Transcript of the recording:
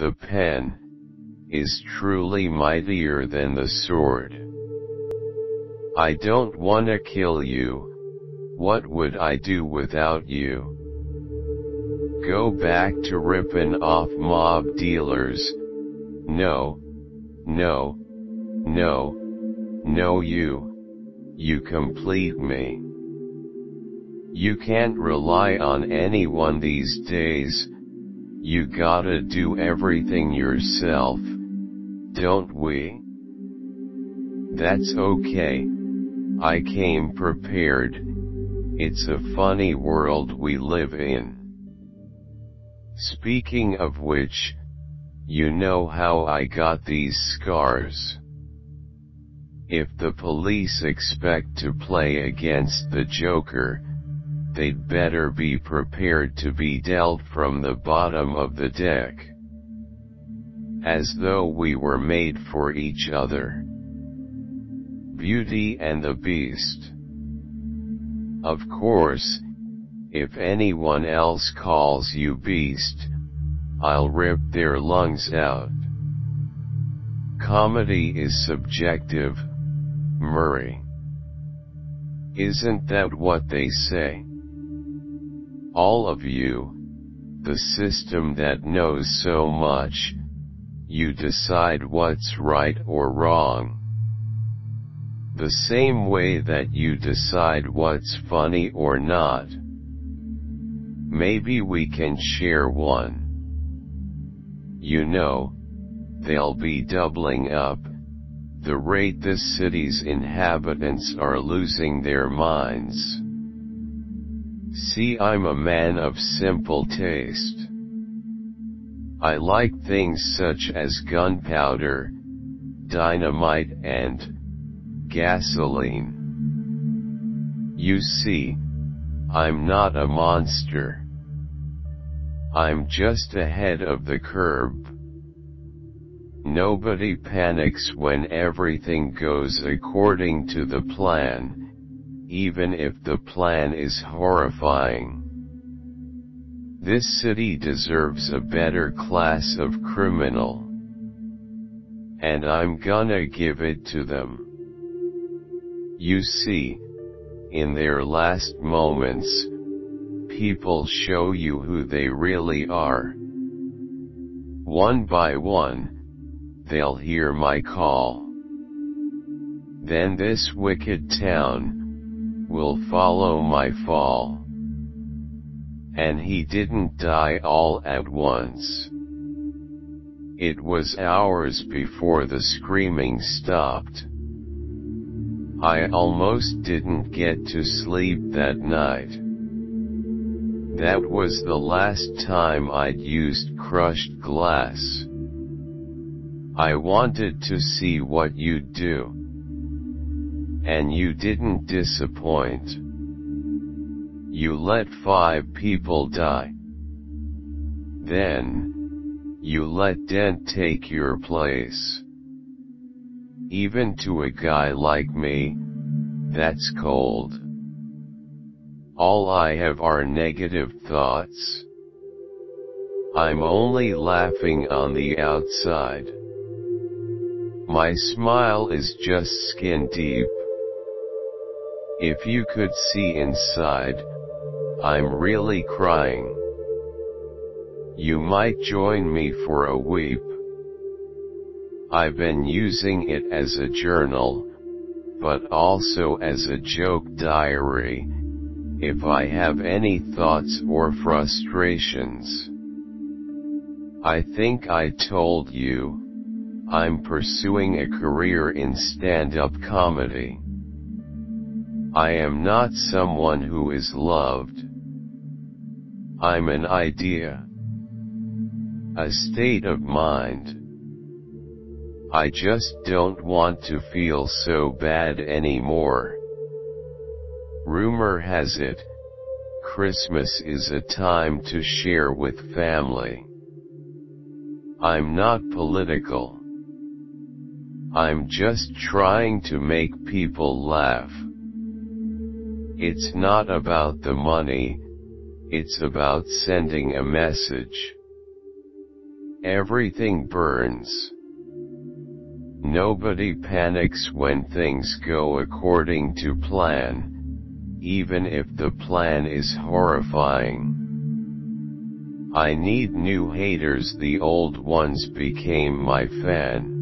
The pen is truly mightier than the sword. I don't want to kill you. What would I do without you? Go back to ripping off mob dealers. No, no, no, no, you complete me. You can't rely on anyone these days. You gotta do everything yourself, don't we? That's okay. I came prepared. It's a funny world we live in. Speaking of which, you know how I got these scars. If the police expect to play against the Joker, they'd better be prepared to be dealt from the bottom of the deck. As though we were made for each other. Beauty and the Beast. Of course, if anyone else calls you beast, I'll rip their lungs out. Comedy is subjective, Murray. Isn't that what they say? All of you, the system that knows so much, you decide what's right or wrong. The same way that you decide what's funny or not. Maybe we can share one. You know, they'll be doubling up. The rate this city's inhabitants are losing their minds. See, I'm a man of simple taste. I like things such as gunpowder, dynamite and gasoline. You see, I'm not a monster. I'm just ahead of the curve. Nobody panics when everything goes according to the plan, even if the plan is horrifying. This city deserves a better class of criminal. And I'm gonna give it to them. You see, in their last moments, people show you who they really are. One by one, they'll hear my call. Then this wicked town will follow my fall. And he didn't die all at once. It was hours before the screaming stopped. I almost didn't get to sleep that night. That was the last time I'd used crushed glass. I wanted to see what you'd do. And you didn't disappoint. You let 5 people die. Then, you let Dent take your place. Even to a guy like me, that's cold. All I have are negative thoughts. I'm only laughing on the outside. My smile is just skin deep. If you could see inside, I'm really crying. You might join me for a weep. I've been using it as a journal, but also as a joke diary, if I have any thoughts or frustrations. I think I told you, I'm pursuing a career in stand-up comedy. I am not someone who is loved. I'm an idea. A state of mind. I just don't want to feel so bad anymore. Rumor has it, Christmas is a time to share with family. I'm not political. I'm just trying to make people laugh. It's not about the money, it's about sending a message. Everything burns. Nobody panics when things go according to plan, even if the plan is horrifying. I need new haters. The old ones became my fan.